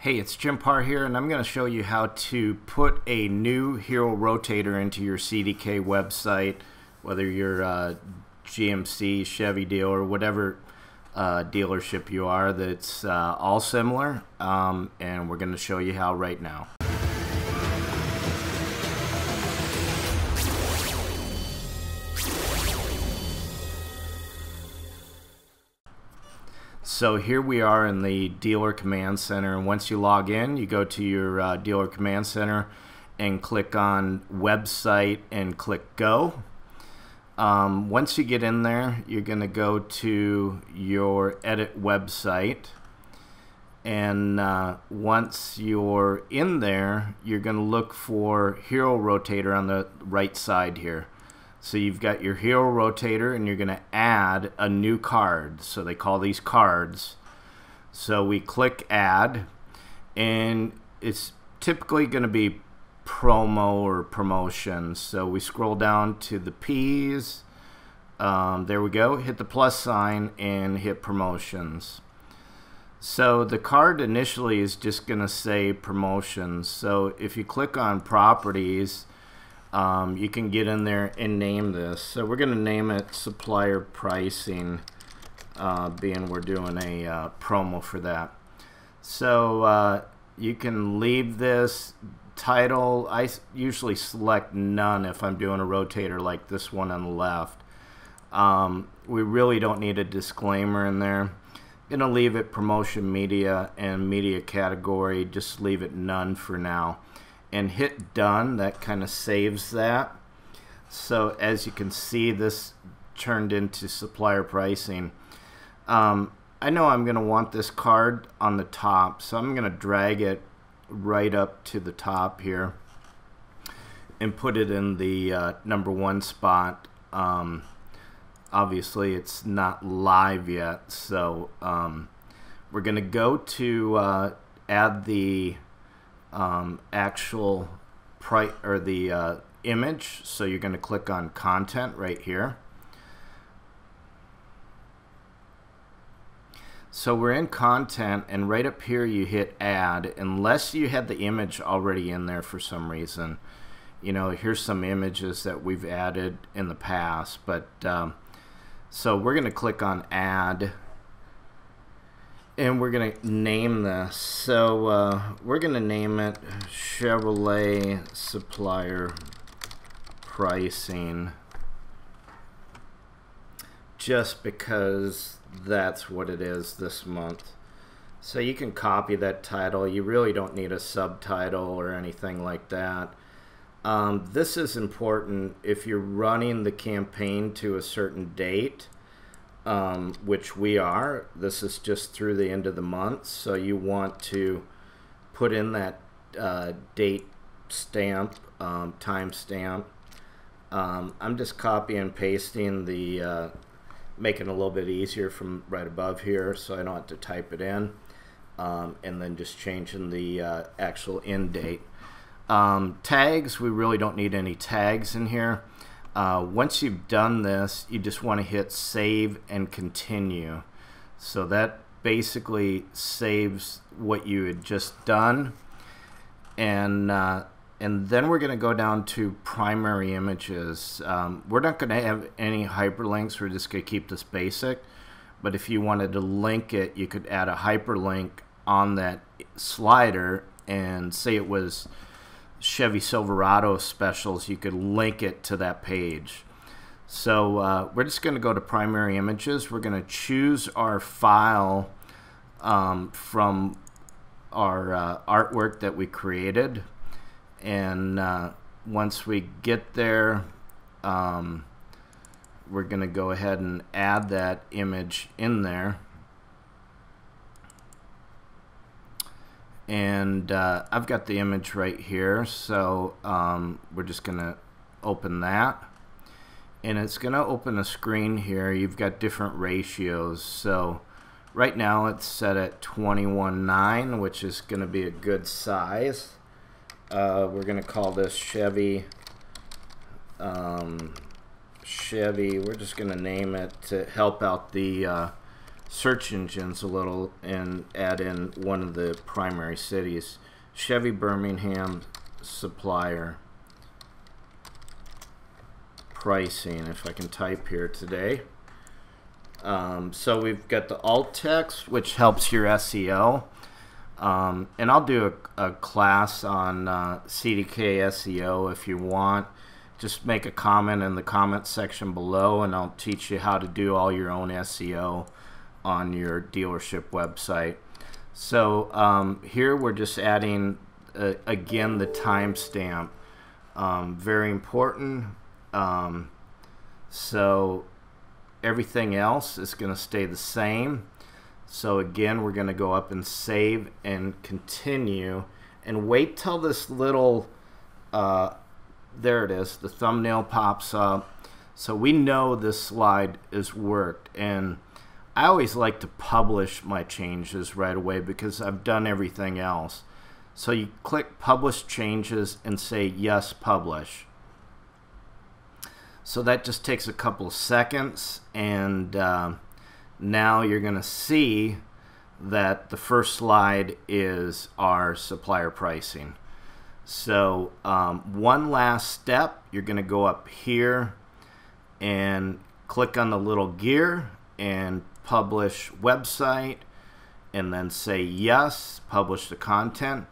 Hey, it's Jim Parr here, and I'm going to show you how to put a new Hero Rotator into your CDK website, whether you're a GMC, Chevy dealer, whatever dealership you are. That's all similar, and we're going to show you how right now. So here we are in the Dealer Command Center, and once you log in, you go to your Dealer Command Center and click on Website and click Go. Once you get in there, you're going to go to your Edit Website, and once you're in there, you're going to look for Hero Rotator on the right side here. So you've got your Hero Rotator, and you're going to add a new card. So they call these cards. So we click Add, and it's typically going to be promo or promotion. So we scroll down to the P's. There we go. Hit the plus sign and hit Promotions. So the card initially is just going to say Promotions. So if you click on Properties, you can get in there and name this. So we're going to name it Supplier Pricing, being we're doing a promo for that. So you can leave this title. I usually select none if I'm doing a rotator like this one on the left. We really don't need a disclaimer in there. I'm going to leave it Promotion Media and Media Category. Just leave it none for now. And hit done. That kind of saves that. So as you can see, this turned into Supplier Pricing. I know I'm going to want this card on the top, so I'm going to drag it right up to the top here and put it in the #1 spot. Obviously it's not live yet, so we're going to go to add the actual price or the image. So you're going to click on Content right here. So we're in Content, and right up here you hit Add, unless you had the image already in there for some reason. You know, here's some images that we've added in the past, but so we're going to click on Add. And we're going to name this. So we're going to name it Chevrolet Supplier Pricing, just because that's what it is this month. So you can copy that title. You really don't need a subtitle or anything like that. This is important if you're running the campaign to a certain date. Which we are. This is just through the end of the month, so you want to put in that date stamp, time stamp. I'm just copying and pasting the, making it a little bit easier from right above here so I don't have to type it in, and then just changing the actual end date. Tags, we really don't need any tags in here. Once you've done this, you just want to hit Save and Continue. So that basically saves what you had just done. And then we're going to go down to Primary Images. We're not going to have any hyperlinks. We're just going to keep this basic. But if you wanted to link it, you could add a hyperlink on that slider, and say it was Chevy Silverado specials, you could link it to that page. So we're just going to go to Primary Images. We're going to choose our file from our artwork that we created, and once we get there, we're going to go ahead and add that image in there. And I've got the image right here, so we're just going to open that, and it's going to open a screen here. You've got different ratios, so right now it's set at 21:9, which is going to be a good size. We're going to call this Chevy. We're just going to name it to help out the search engines a little and add in one of the primary cities. Chevy Birmingham supplier pricing, if I can type here today. So we've got the alt text, which helps your SEO. And I'll do a class on CDK SEO if you want. Just make a comment in the comment section below and I'll teach you how to do all your own SEO on your dealership website. So here we're just adding, again, the timestamp. Very important. So everything else is going to stay the same. So again, we're going to go up and save and continue and wait till this little, there it is, the thumbnail pops up. So we know this slide is worked, and I always like to publish my changes right away because I've done everything else. So you click publish changes and say yes, publish. So that just takes a couple of seconds, and now you're going to see that the first slide is our supplier pricing. So one last step, you're going to go up here and click on the little gear and publish website, and then say yes, publish the content.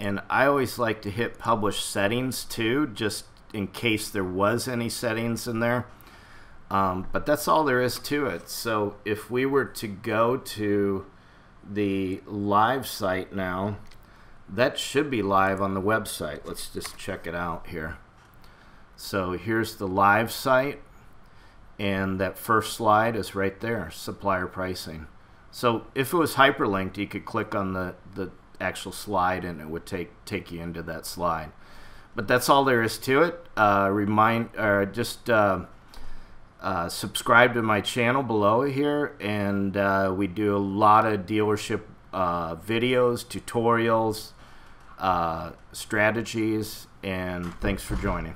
And I always like to hit publish settings too, just in case there was any settings in there. But that's all there is to it. So if we were to go to the live site now, that should be live on the website. Let's just check it out here. So here's the live site, and that first slide is right there, supplier pricing. So if it was hyperlinked, you could click on the actual slide and it would take you into that slide. But that's all there is to it. Subscribe to my channel below here, and we do a lot of dealership videos, tutorials, strategies, and thanks for joining.